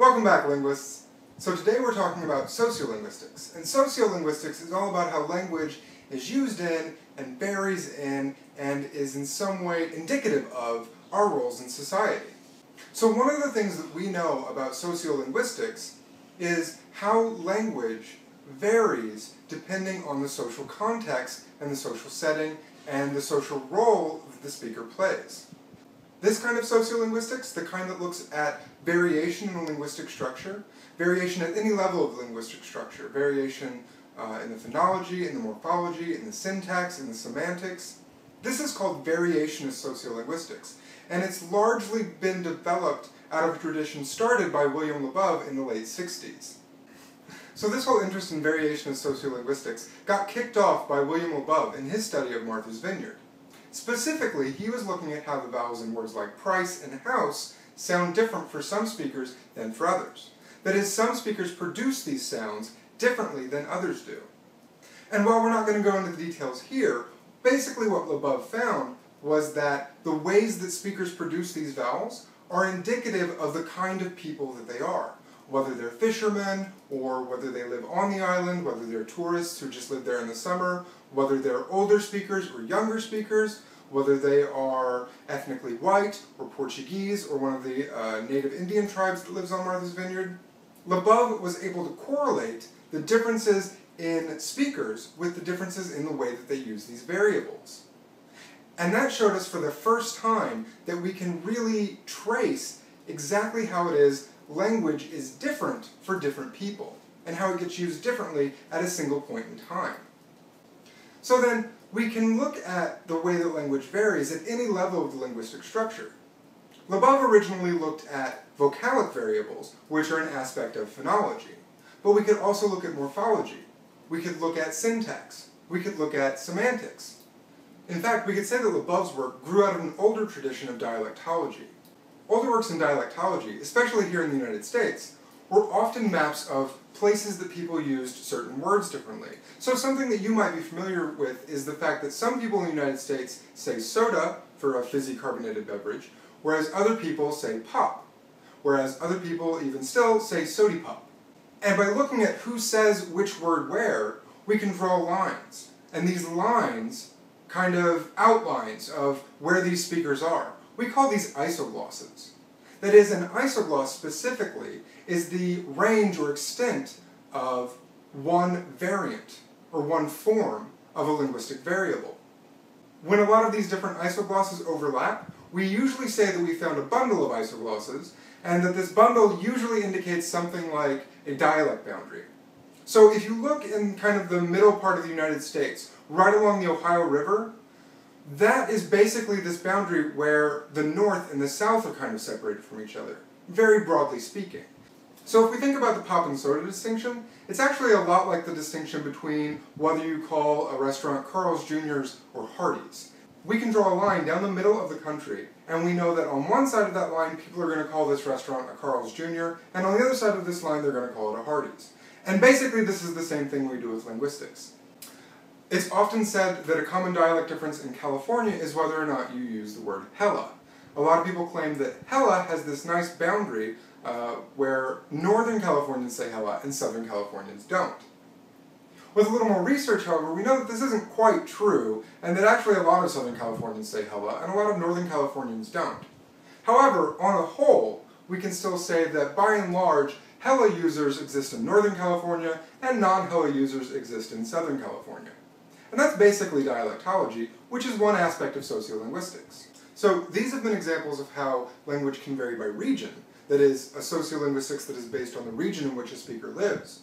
Welcome back, linguists. So today we're talking about sociolinguistics. And sociolinguistics is all about how language is used in and varies in and is in some way indicative of our roles in society. So one of the things that we know about sociolinguistics is how language varies depending on the social context and the social setting and the social role that the speaker plays. This kind of sociolinguistics, the kind that looks at variation in linguistic structure, variation at any level of linguistic structure, variation in the phonology, in the morphology, in the syntax, in the semantics. This is called variationist sociolinguistics, and it's largely been developed out of a tradition started by William Labov in the late 60s. So this whole interest in variationist sociolinguistics got kicked off by William Labov in his study of Martha's Vineyard. Specifically, he was looking at how the vowels in words like price and house sound different for some speakers than for others. That is, some speakers produce these sounds differently than others do. And while we're not going to go into the details here, basically what Labov found was that the ways that speakers produce these vowels are indicative of the kind of people that they are. Whether they're fishermen, or whether they live on the island, whether they're tourists who just live there in the summer, whether they're older speakers or younger speakers, whether they are ethnically white, or Portuguese, or one of the native Indian tribes that lives on Martha's Vineyard. Labov was able to correlate the differences in speakers with the differences in the way that they use these variables. And that showed us for the first time that we can really trace exactly how it is language is different for different people, and how it gets used differently at a single point in time. So then, we can look at the way that language varies at any level of the linguistic structure. Labov originally looked at vocalic variables, which are an aspect of phonology. But we could also look at morphology. We could look at syntax. We could look at semantics. In fact, we could say that Labov's work grew out of an older tradition of dialectology. Older works in dialectology, especially here in the United States, were often maps of places that people used certain words differently. So something that you might be familiar with is the fact that some people in the United States say soda for a fizzy carbonated beverage, whereas other people say pop, whereas other people even still say sody pop. And by looking at who says which word where, we can draw lines. And these lines kind of outlines of where these speakers are. We call these isoglosses. That is, an isogloss specifically is the range or extent of one variant, or one form, of a linguistic variable. When a lot of these different isoglosses overlap, we usually say that we found a bundle of isoglosses, and that this bundle usually indicates something like a dialect boundary. So if you look in kind of the middle part of the United States, right along the Ohio River, that is basically this boundary where the North and the South are kind of separated from each other, very broadly speaking. So if we think about the pop and soda distinction, it's actually a lot like the distinction between whether you call a restaurant Carl's Jr.'s or Hardee's. We can draw a line down the middle of the country, and we know that on one side of that line people are going to call this restaurant a Carl's Jr., and on the other side of this line they're going to call it a Hardee's. And basically this is the same thing we do with linguistics. It's often said that a common dialect difference in California is whether or not you use the word hella. A lot of people claim that hella has this nice boundary where Northern Californians say hella and Southern Californians don't. With a little more research, however, we know that this isn't quite true, and that actually a lot of Southern Californians say hella, and a lot of Northern Californians don't. However, on a whole, we can still say that by and large, hella users exist in Northern California, and non-hella users exist in Southern California. And that's basically dialectology, which is one aspect of sociolinguistics. So these have been examples of how language can vary by region, that is, a sociolinguistics that is based on the region in which a speaker lives.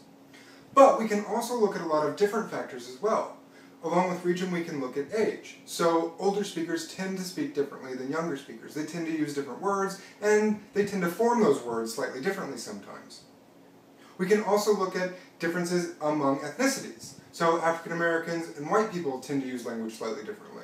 But we can also look at a lot of different factors as well. Along with region, we can look at age. So older speakers tend to speak differently than younger speakers. They tend to use different words, and they tend to form those words slightly differently sometimes. We can also look at differences among ethnicities. So African Americans and white people tend to use language slightly differently.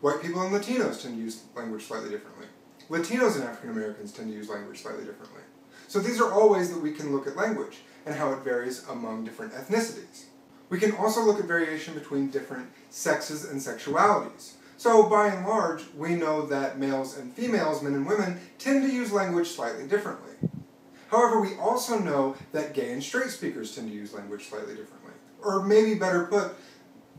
White people and Latinos tend to use language slightly differently. Latinos and African Americans tend to use language slightly differently. So these are all ways that we can look at language and how it varies among different ethnicities. We can also look at variation between different sexes and sexualities. So by and large, we know that males and females, men and women, tend to use language slightly differently. However, we also know that gay and straight speakers tend to use language slightly differently. Or maybe better put,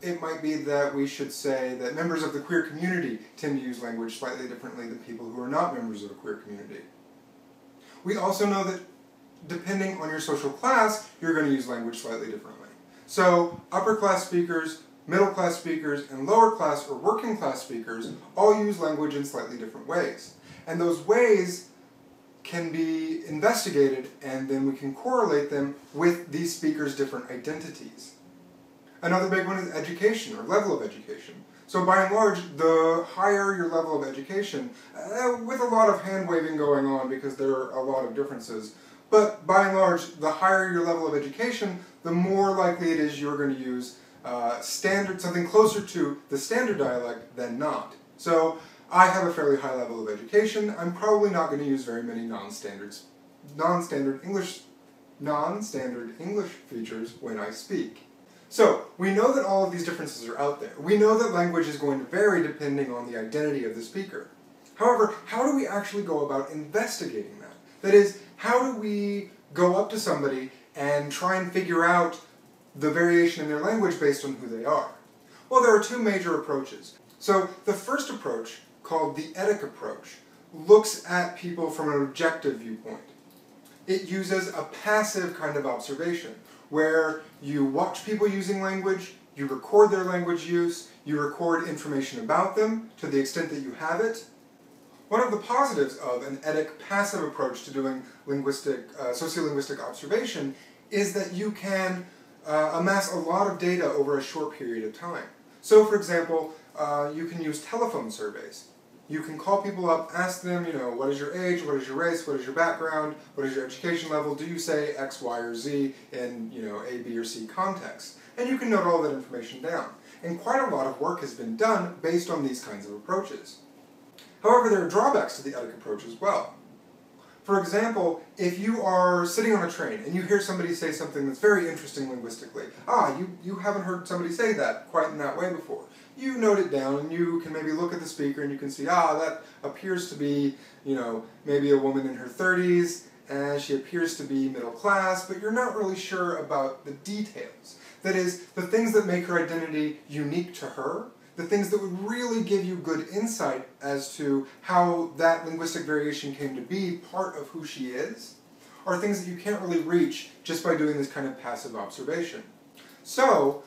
it might be that we should say that members of the queer community tend to use language slightly differently than people who are not members of a queer community. We also know that depending on your social class, you're going to use language slightly differently. So upper class speakers, middle class speakers, and lower class or working class speakers all use language in slightly different ways. And those ways can be investigated, and then we can correlate them with these speakers' different identities. Another big one is education, or level of education. So by and large, the higher your level of education, with a lot of hand-waving going on because there are a lot of differences, but by and large, the higher your level of education, the more likely it is you're going to use something closer to the standard dialect than not. So I have a fairly high level of education. I'm probably not going to use very many non-standard English features when I speak. So we know that all of these differences are out there. We know that language is going to vary depending on the identity of the speaker. However, how do we actually go about investigating that? That is, how do we go up to somebody and try and figure out the variation in their language based on who they are? Well, there are two major approaches. So the first approach, called the etic approach, looks at people from an objective viewpoint. It uses a passive kind of observation, where you watch people using language, you record their language use, you record information about them to the extent that you have it. One of the positives of an etic passive approach to doing sociolinguistic observation is that you can amass a lot of data over a short period of time. So, for example, you can use telephone surveys. You can call people up, ask them, what is your age, what is your race, what is your background, what is your education level, do you say X, Y, or Z in, A, B, or C context? And you can note all that information down. And quite a lot of work has been done based on these kinds of approaches. However, there are drawbacks to the etic approach as well. For example, if you are sitting on a train and you hear somebody say something that's very interesting linguistically, you haven't heard somebody say that quite in that way before. You note it down, and you can maybe look at the speaker and you can see, that appears to be, maybe a woman in her 30s, and she appears to be middle class, but you're not really sure about the details. That is, the things that make her identity unique to her, the things that would really give you good insight as to how that linguistic variation came to be part of who she is, are things that you can't really reach just by doing this kind of passive observation. So,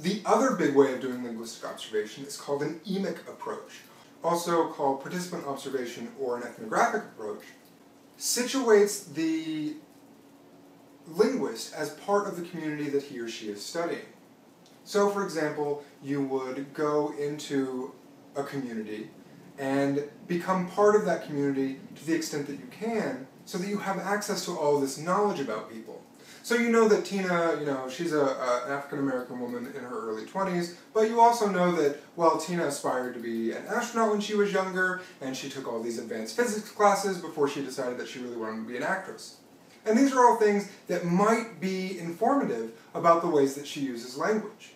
the other big way of doing linguistic observation is called an emic approach, also called participant observation or an ethnographic approach. Situates the linguist as part of the community that he or she is studying. So, for example, you would go into a community and become part of that community to the extent that you can, so that you have access to all this knowledge about people. So you know that Tina, she's an African-American woman in her early 20s, but you also know that, well, Tina aspired to be an astronaut when she was younger, and she took all these advanced physics classes before she decided that she really wanted to be an actress. And these are all things that might be informative about the ways that she uses language.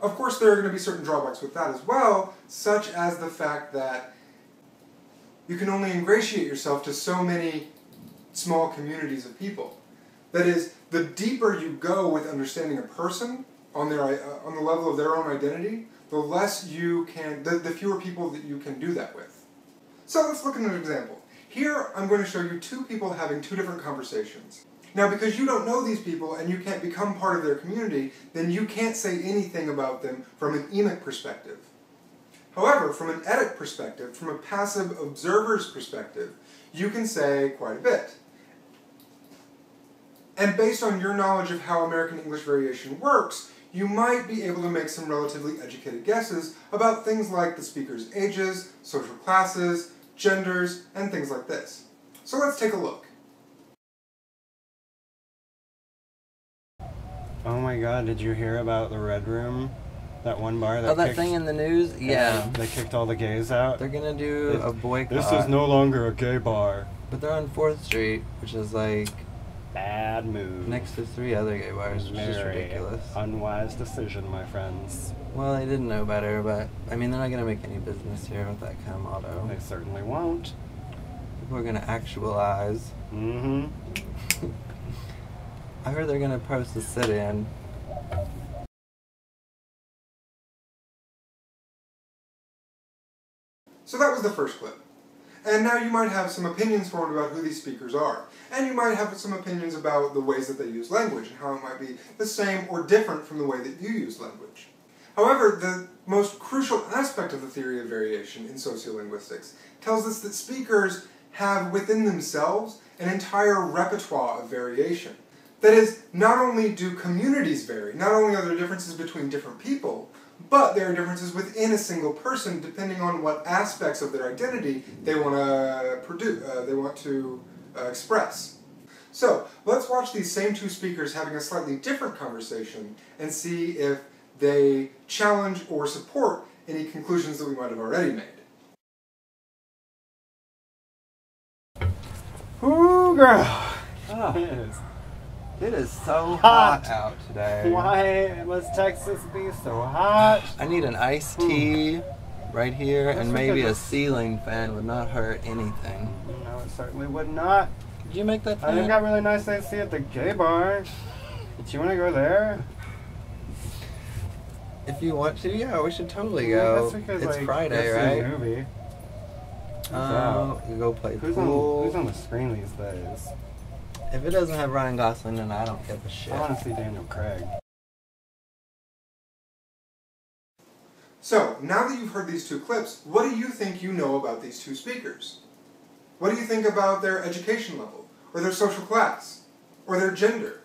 Of course, there are going to be certain drawbacks with that as well, such as the fact that you can only ingratiate yourself to so many small communities of people. That is, the deeper you go with understanding a person on the level of their own identity, the fewer people that you can do that with. So let's look at an example. Here, I'm going to show you two people having two different conversations. Now, because you don't know these people and you can't become part of their community, then you can't say anything about them from an emic perspective. However, from an etic perspective, from a passive observer's perspective, you can say quite a bit. And based on your knowledge of how American English variation works, you might be able to make some relatively educated guesses about things like the speaker's ages, social classes, genders, and things like this. So let's take a look. Oh my god, did you hear about the Red Room? That one bar that that thing in the news? Yeah. They kicked all the gays out? They're gonna do a boycott. This is no longer a gay bar. But they're on 4th Street, which is like... bad move. Next to 3 other gay bars, which is ridiculous. Unwise decision, my friends. Well, they didn't know better, but... I mean, they're not gonna make any business here with that kind of motto. They certainly won't. people are going to actualize. Mm-hmm. I heard they're going to post a sit-in. So that was the first clip. And now you might have some opinions formed about who these speakers are. And you might have some opinions about the ways that they use language and how it might be the same or different from the way that you use language. However, the most crucial aspect of the theory of variation in sociolinguistics tells us that speakers have within themselves an entire repertoire of variation. That is, not only do communities vary, not only are there differences between different people, but there are differences within a single person depending on what aspects of their identity they want to express. So let's watch these same two speakers having a slightly different conversation and see if they challenge or support any conclusions that we might have already made. Ooh, girl! Oh, yes. It is so hot out today. Why must Texas be so hot? I need an iced tea right here, and maybe a ceiling fan would not hurt anything. No, it certainly would not. Did you make that fan? I think I got really nice iced tea at the gay bar. Did you want to go there? If you want to, yeah, we should totally go. Yeah, because, it's like, Friday, right? Movie. You go play pool. Who's on the screen these days? If it doesn't have Ryan Gosling, then I don't give a shit. I want to see Daniel Craig. So, now that you've heard these two clips, what do you think you know about these two speakers? What do you think about their education level, or their social class, or their gender?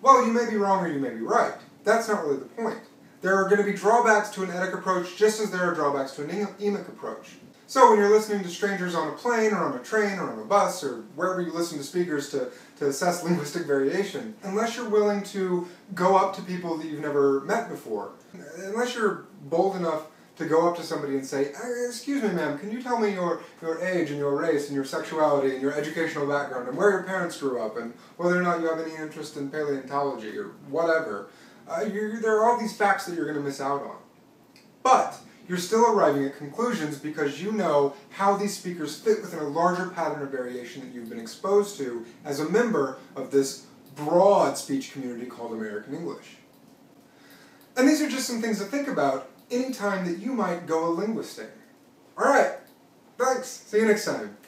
Well, you may be wrong or you may be right. That's not really the point. There are going to be drawbacks to an EDIC approach just as there are drawbacks to an EMIC approach. So when you're listening to strangers on a plane, or on a train, or on a bus, or wherever you listen to speakers to assess linguistic variation, unless you're willing to go up to people that you've never met before, unless you're bold enough to go up to somebody and say, excuse me ma'am, can you tell me your age, and your race, and your sexuality, and your educational background, and where your parents grew up, and whether or not you have any interest in paleontology, or whatever, there are all these facts that you're going to miss out on. But you're still arriving at conclusions because you know how these speakers fit within a larger pattern of variation that you've been exposed to as a member of this broad speech community called American English. And these are just some things to think about any time that you might go a linguisting. Alright, thanks, see you next time.